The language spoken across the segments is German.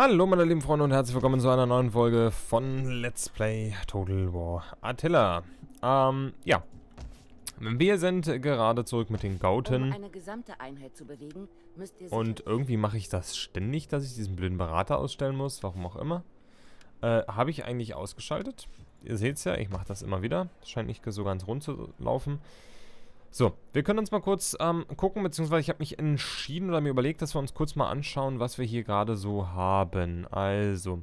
Hallo meine lieben Freunde und herzlich willkommen zu einer neuen Folge von Let's Play Total War Attila. Ja. Wir sind gerade zurück mit den Gauten. Um eine gesamte Einheit zu bewegen, müsst ihr und irgendwie mache ich das ständig, dass ich diesen blöden Berater ausstellen muss, warum auch immer. Habe ich eigentlich ausgeschaltet. Ihr seht es ja, ich mache das immer wieder. Das scheint nicht so ganz rund zu laufen. So, wir können uns mal kurz gucken, beziehungsweise ich habe mich entschieden oder mir überlegt, dass wir uns kurz mal anschauen, was wir hier gerade so haben. Also,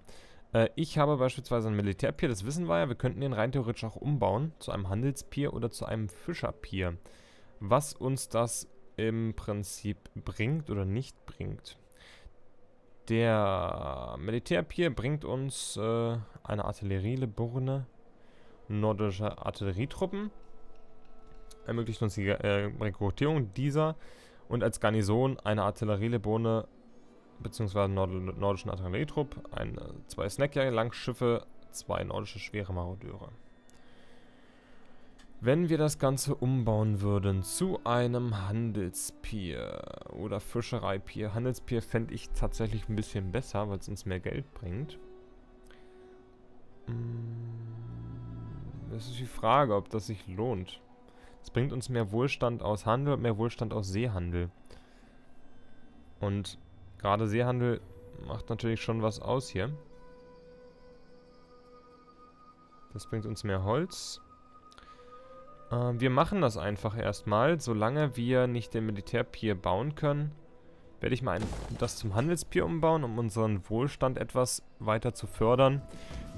ich habe beispielsweise ein Militärpier, das wissen wir ja, wir könnten den rein theoretisch auch umbauen zu einem Handelspier oder zu einem Fischerpier. Was uns das im Prinzip bringt oder nicht bringt. Der Militärpier bringt uns eine Artillerie, Liburne, nordische Artillerietruppen. Ermöglicht uns die Rekrutierung dieser und als Garnison eine Artillerielibone bzw. nordischen Artillerietrupp, zwei Snackjäger-Langschiffe, zwei nordische schwere Marodeure. Wenn wir das Ganze umbauen würden zu einem Handelspier oder Fischereipier, Handelspier fände ich tatsächlich ein bisschen besser, weil es uns mehr Geld bringt. Das ist die Frage, ob das sich lohnt. Es bringt uns mehr Wohlstand aus Handel, mehr Wohlstand aus Seehandel. Und gerade Seehandel macht natürlich schon was aus hier. Das bringt uns mehr Holz. Wir machen das einfach erstmal. Solange wir nicht den Militärpier bauen können, werde ich mal das zum Handelspier umbauen, um unseren Wohlstand etwas weiter zu fördern.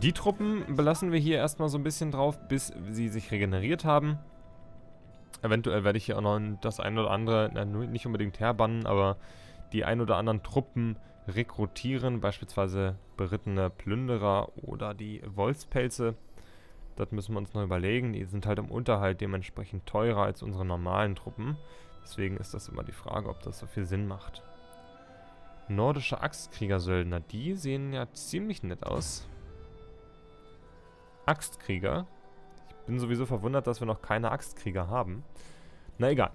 Die Truppen belassen wir hier erstmal so ein bisschen drauf, bis sie sich regeneriert haben. Eventuell werde ich hier auch noch das ein oder andere, nicht unbedingt herbannen, aber die ein oder anderen Truppen rekrutieren, beispielsweise berittene Plünderer oder die Wolfspelze. Das müssen wir uns noch überlegen, die sind halt im Unterhalt dementsprechend teurer als unsere normalen Truppen. Deswegen ist das immer die Frage, ob das so viel Sinn macht. Nordische Axtkrieger-Söldner, die sehen ja ziemlich nett aus. Axtkrieger. Bin sowieso verwundert, dass wir noch keine Axtkrieger haben. Na egal.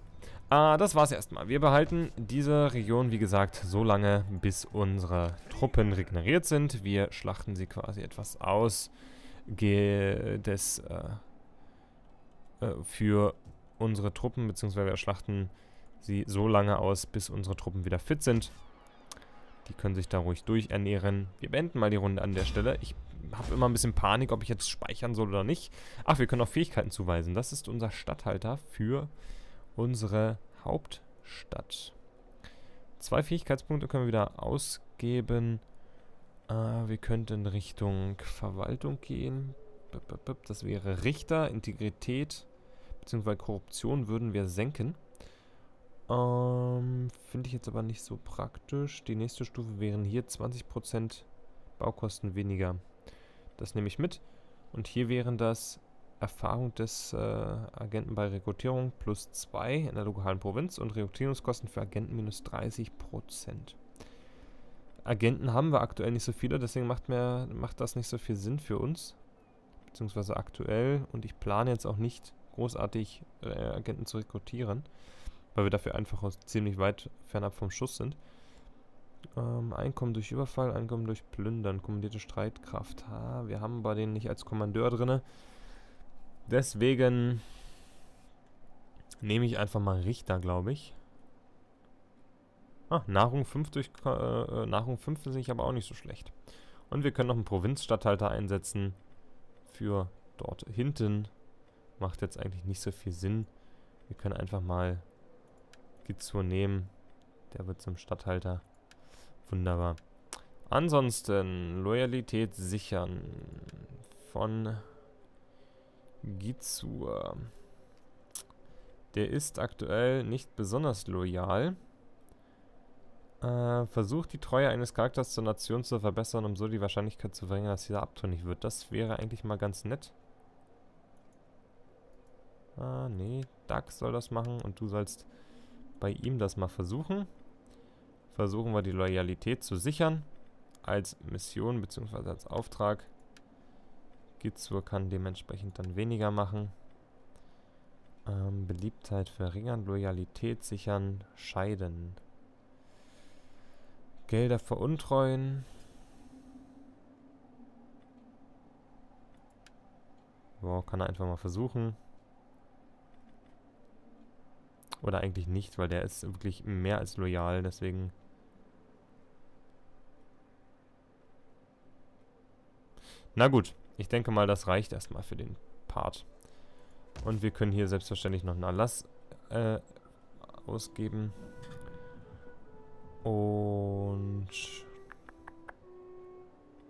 Das war's erstmal. Wir behalten diese Region, wie gesagt, so lange, bis unsere Truppen regeneriert sind. Wir schlachten sie quasi etwas aus für unsere Truppen, beziehungsweise wir schlachten sie so lange aus, bis unsere Truppen wieder fit sind. Die können sich da ruhig durchernähren. Wir beenden mal die Runde an der Stelle. Ich habe immer ein bisschen Panik, ob ich jetzt speichern soll oder nicht. Ach, wir können auch Fähigkeiten zuweisen. Das ist unser Statthalter für unsere Hauptstadt. 2 Fähigkeitspunkte können wir wieder ausgeben. Wir könnten in Richtung Verwaltung gehen. Das wäre Richter, Integrität bzw. Korruption würden wir senken. Finde ich jetzt aber nicht so praktisch. Die nächste Stufe wären hier 20% Baukosten weniger. Das nehme ich mit. Und hier wären das Erfahrung des Agenten bei Rekrutierung +2 in der lokalen Provinz und Rekrutierungskosten für Agenten -30%. Agenten haben wir aktuell nicht so viele, deswegen macht das nicht so viel Sinn für uns. Beziehungsweise aktuell. Und ich plane jetzt auch nicht großartig Agenten zu rekrutieren, weil wir dafür einfach ziemlich weit fernab vom Schuss sind. Einkommen durch Überfall, Einkommen durch Plündern, kommandierte Streitkraft. Wir haben bei denen nicht als Kommandeur drin. Deswegen nehme ich einfach mal Richter, glaube ich. Nahrung 5 durch Nahrung 5 finde ich aber auch nicht so schlecht. Und wir können noch einen Provinzstatthalter einsetzen. Für dort hinten macht jetzt eigentlich nicht so viel Sinn. Wir können einfach mal Gizur nehmen. Der wird zum Statthalter. Wunderbar. Ansonsten Loyalität sichern von Gizur. Der ist aktuell nicht besonders loyal. Versucht die Treue eines Charakters zur Nation zu verbessern, um so die Wahrscheinlichkeit zu verringern, dass dieser abtrünnig wird. Das wäre eigentlich mal ganz nett. Nee, Duck soll das machen und du sollst bei ihm das mal versuchen. Versuchen wir die Loyalität zu sichern als Mission bzw. als Auftrag. Gizur kann dementsprechend dann weniger machen. Beliebtheit verringern, Loyalität sichern, scheiden. Gelder veruntreuen. Wow, kann er einfach mal versuchen. Oder eigentlich nicht, weil der ist wirklich mehr als loyal, deswegen... Na gut, ich denke mal, das reicht erstmal für den Part. Und wir können hier selbstverständlich noch einen Erlass ausgeben. Und...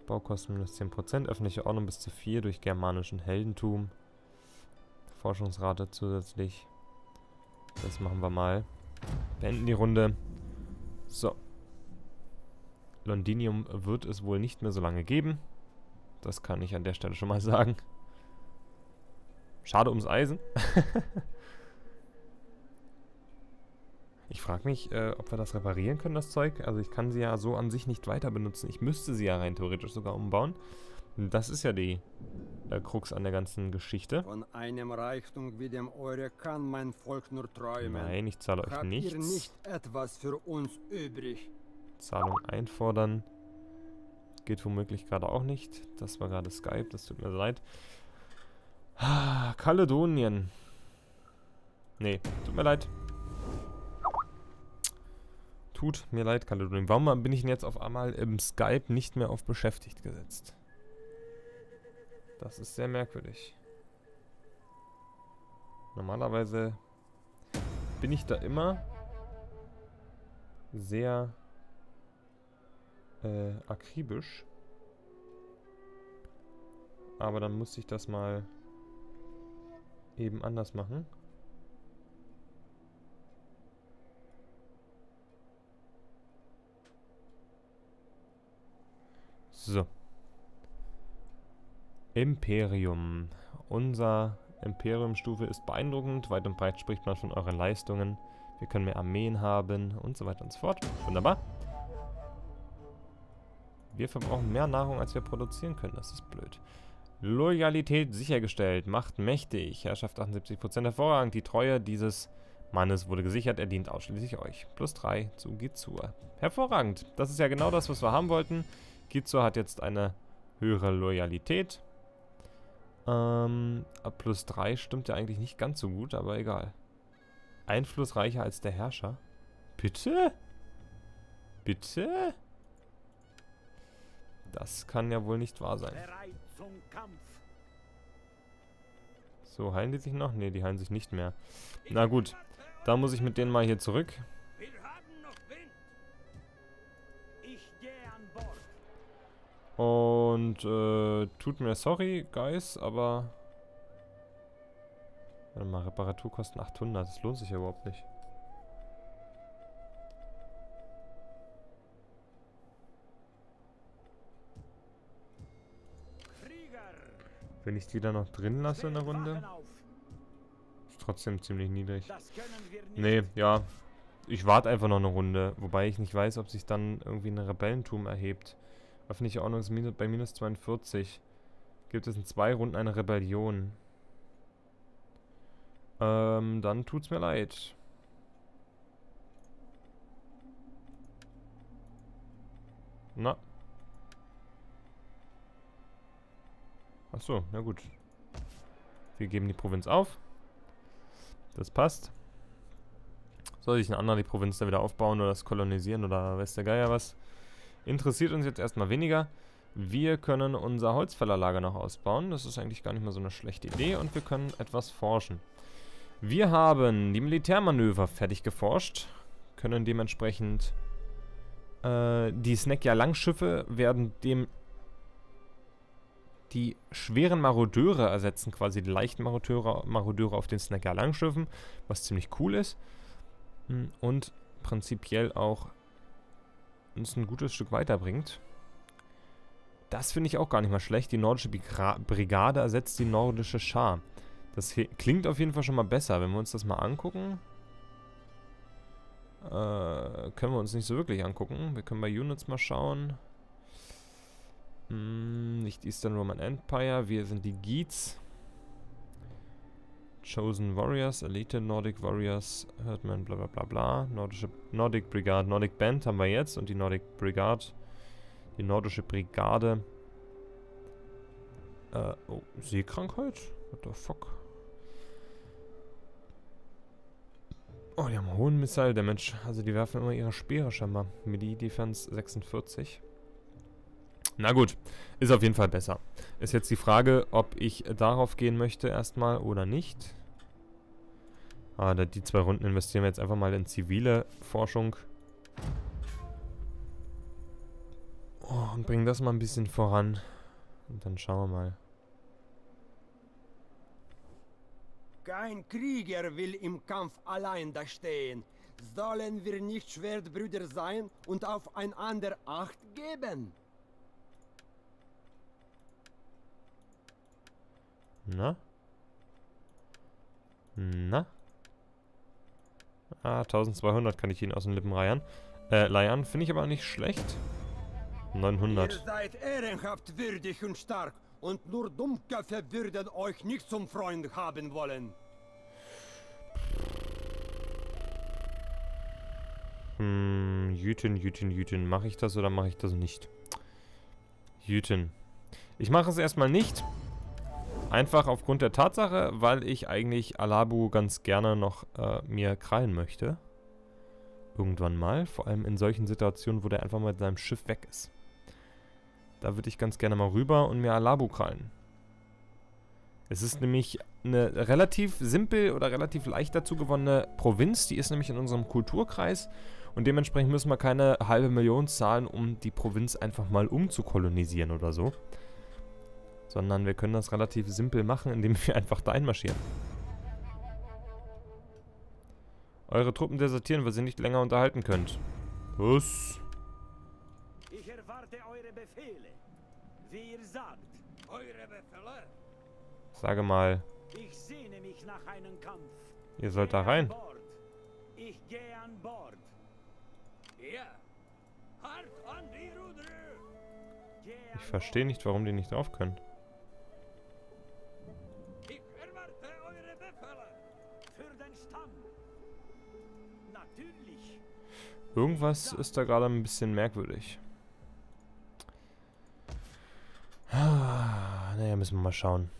Baukosten minus 10%, öffentliche Ordnung bis zu 4 durch germanischen Heldentum. Forschungsrate zusätzlich. Das machen wir mal. Beenden die Runde. So. Londinium wird es wohl nicht mehr so lange geben. Das kann ich an der Stelle schon mal sagen. Schade ums Eisen. Ich frage mich, ob wir das reparieren können, das Zeug. Also ich kann sie ja so an sich nicht weiter benutzen. Ich müsste sie ja rein theoretisch sogar umbauen. Das ist ja die Krux an der ganzen Geschichte. Von einem Reichtum wie dem eure kann mein Volk nur träumen. Nein, ich zahle euch nichts. Habt ihr nicht etwas für uns übrig? Zahlung einfordern. Geht womöglich gerade auch nicht. Das war gerade Skype, das tut mir leid. Ah, Kaledonien. Nee, tut mir leid. Tut mir leid, Kaledonien. Warum bin ich denn jetzt auf einmal im Skype nicht mehr auf beschäftigt gesetzt? Das ist sehr merkwürdig. Normalerweise bin ich da immer sehr akribisch. Aber dann musste ich das mal eben anders machen. So. Imperium. Unser Imperiumstufe ist beeindruckend. Weit und breit spricht man von euren Leistungen. Wir können mehr Armeen haben und so weiter und so fort. Wunderbar. Wir verbrauchen mehr Nahrung, als wir produzieren können. Das ist blöd. Loyalität sichergestellt. Macht mächtig. Herrschaft 78%. Hervorragend. Die Treue dieses Mannes wurde gesichert. Er dient ausschließlich euch. Plus 3 zu Gizur. Hervorragend. Das ist ja genau das, was wir haben wollten. Gizur hat jetzt eine höhere Loyalität. Plus 3 stimmt ja eigentlich nicht ganz so gut, aber egal. Einflussreicher als der Herrscher. Bitte? Bitte? Das kann ja wohl nicht wahr sein. Bereit zum Kampf. So, heilen die sich noch? Ne, die heilen sich nicht mehr. Na gut, da muss ich mit denen mal hier zurück. Und tut mir sorry, Guys, aber... Warte mal, Reparaturkosten 800, das lohnt sich ja überhaupt nicht. Wenn ich die da noch drin lasse in der Runde, ist trotzdem ziemlich niedrig. Nee, ja, ich warte einfach noch eine Runde, wobei ich nicht weiß, ob sich dann irgendwie ein Rebellentum erhebt. Öffentliche Ordnung ist bei minus 42. Gibt es in 2 Runden eine Rebellion? Dann tut's mir leid. Na. Achso, na gut. Wir geben die Provinz auf. Das passt. Soll sich ein anderer die Provinz da wieder aufbauen oder das kolonisieren oder weiß der Geier was? Interessiert uns jetzt erstmal weniger. Wir können unser Holzfällerlager noch ausbauen. Das ist eigentlich gar nicht mal so eine schlechte Idee. Und wir können etwas forschen. Wir haben die Militärmanöver fertig geforscht. Können dementsprechend... die Snackjäger-Langschiffe werden dem... die schweren Marodeure ersetzen. Quasi die leichten Marodeure auf den Snackjäger-Langschiffen. Was ziemlich cool ist. Und prinzipiell auch... uns ein gutes Stück weiterbringt. Das finde ich auch gar nicht mal schlecht. Die nordische Brigade ersetzt die nordische Schar. Das klingt auf jeden Fall schon mal besser. Wenn wir uns das mal angucken, können wir uns nicht so wirklich angucken. Wir können bei Units mal schauen. Nicht Eastern Roman Empire. Wir sind die Geats. Chosen Warriors, Elite, Nordic Warriors, Heartmen, bla bla bla bla. Nordic Brigade, Nordic Band haben wir jetzt und die Nordic Brigade, die nordische Brigade. Oh, Seekrankheit? What the fuck? Oh, die haben einen hohen Missile-Damage. Also die werfen immer ihre Speere scheinbar. Melee-Defense 46. Na gut, ist auf jeden Fall besser. Ist jetzt die Frage, ob ich darauf gehen möchte erstmal oder nicht. Ah, die zwei Runden investieren wir jetzt einfach mal in zivile Forschung. Oh, und bringen das mal ein bisschen voran. Und dann schauen wir mal. Kein Krieger will im Kampf allein dastehen. Sollen wir nicht Schwertbrüder sein und aufeinander Acht geben? Na? Na? Ah, 1200 kann ich ihn aus den Lippen reiern. Leiern finde ich aber nicht schlecht. 900. Ihr seid ehrenhaft, würdig und stark. Und nur Dummköpfe würden euch nicht zum Freund haben wollen. Jüten, Jüten, Jüten. Mache ich das oder mache ich das nicht? Jüten. Ich mache es erstmal nicht. Einfach aufgrund der Tatsache, weil ich eigentlich Alabu ganz gerne noch mir krallen möchte. Irgendwann mal. Vor allem in solchen Situationen, wo der einfach mal mit seinem Schiff weg ist. Da würde ich ganz gerne mal rüber und mir Alabu krallen. Es ist nämlich eine relativ simpel oder relativ leicht dazu gewonnene Provinz. Die ist nämlich in unserem Kulturkreis. Und dementsprechend müssen wir keine 500.000 zahlen, um die Provinz einfach mal umzukolonisieren oder so. Sondern wir können das relativ simpel machen, indem wir einfach da einmarschieren. Eure Truppen desertieren, weil sie nicht länger unterhalten könnt. Tschüss. Ich erwarte eure Befehle. Wie ihr sagt, eure Befehle. Sage mal. Ich sehne mich nach einem Kampf. Ihr sollt da rein. Ich gehe an Bord. Ja. Hart an die Ruder. Ich verstehe nicht, warum die nicht drauf können. Ich erwarte eure Befehle. Für den Stamm. Natürlich. Irgendwas ist da gerade ein bisschen merkwürdig. Naja, müssen wir mal schauen,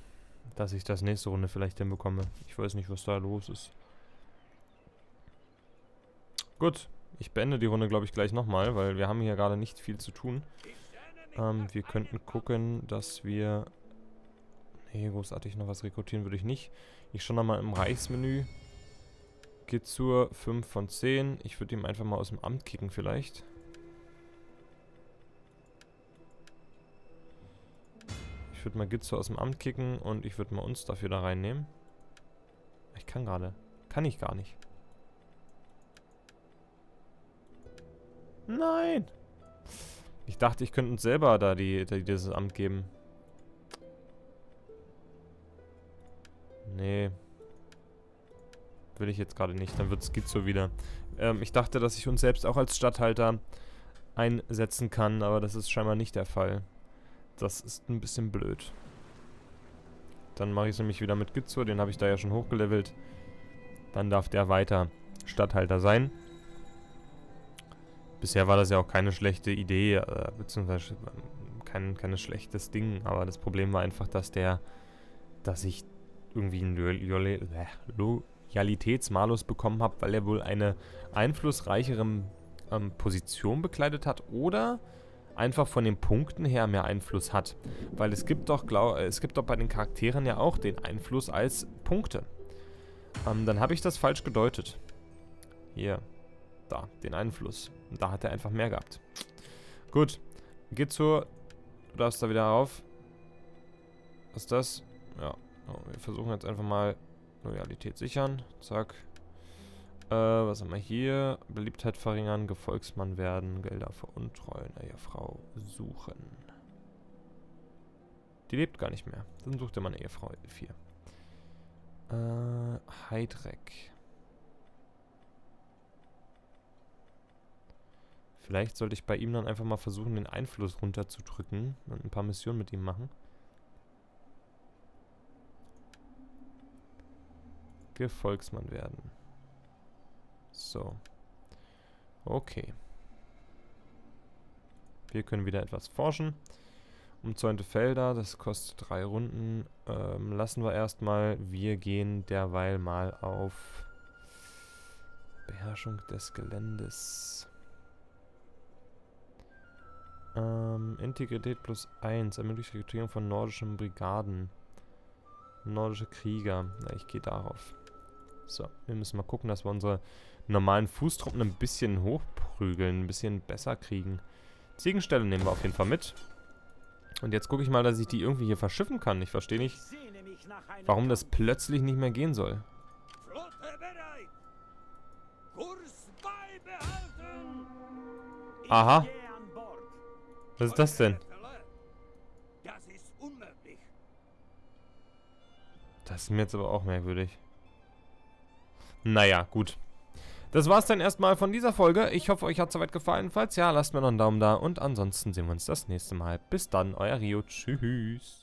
dass ich das nächste Runde vielleicht hinbekomme. Ich weiß nicht, was da los ist. Gut, ich beende die Runde, glaube ich, gleich nochmal, weil wir haben hier gerade nicht viel zu tun. Wir könnten gucken, dass wir... Nee, großartig noch was rekrutieren würde ich nicht. Ich schaue nochmal im Reichsmenü. Gizur 5 von 10. Ich würde ihm einfach mal aus dem Amt kicken vielleicht. Ich würde mal Gizur aus dem Amt kicken und ich würde mal uns dafür da reinnehmen. Ich kann gerade. Kann ich gar nicht. Nein! Ich dachte, ich könnte uns selber da dieses Amt geben. Nee. Will ich jetzt gerade nicht, dann wird es Gizur wieder. Ich dachte, dass ich uns selbst auch als Statthalter einsetzen kann, aber das ist scheinbar nicht der Fall. Das ist ein bisschen blöd. Dann mache ich es nämlich wieder mit Gizur, den habe ich da ja schon hochgelevelt. Dann darf der weiter Statthalter sein. Bisher war das ja auch keine schlechte Idee, beziehungsweise kein schlechtes Ding, aber das Problem war einfach, dass ich irgendwie einen Loyalitätsmalus bekommen habe, weil er wohl eine einflussreichere Position bekleidet hat oder einfach von den Punkten her mehr Einfluss hat. Weil es gibt doch bei den Charakteren ja auch den Einfluss als Punkte. Dann habe ich das falsch gedeutet. Hier. Da, den Einfluss. Und da hat er einfach mehr gehabt. Gut. Gizur, du darfst da wieder rauf. Was ist das? Ja. Oh, wir versuchen jetzt einfach mal Loyalität sichern. Zack. Was haben wir hier? Beliebtheit verringern, Gefolgsmann werden, Gelder veruntreuen, Ehefrau suchen. Die lebt gar nicht mehr. Dann sucht er mal eine Ehefrau. 4. Heidrek. Vielleicht sollte ich bei ihm dann einfach mal versuchen, den Einfluss runterzudrücken und ein paar Missionen mit ihm machen. Gefolgsmann werden. So. Okay. Wir können wieder etwas forschen. Umzäunte Felder, das kostet 3 Runden. Lassen wir erstmal. Wir gehen derweil mal auf Beherrschung des Geländes. Integrität plus 1. Ermöglicht Rekrutierung von nordischen Brigaden. Nordische Krieger. Ja, ich gehe darauf. So, wir müssen mal gucken, dass wir unsere normalen Fußtruppen ein bisschen hochprügeln. Ein bisschen besser kriegen. Ziegenstelle nehmen wir auf jeden Fall mit. Und jetzt gucke ich mal, dass ich die irgendwie hier verschiffen kann. Ich verstehe nicht, warum das plötzlich nicht mehr gehen soll. Aha. Was ist das denn? Das ist mir jetzt aber auch merkwürdig. Naja, gut. Das war's dann erstmal von dieser Folge. Ich hoffe, euch hat es soweit gefallen. Falls ja, lasst mir noch einen Daumen da. Und ansonsten sehen wir uns das nächste Mal. Bis dann, euer Rio. Tschüss.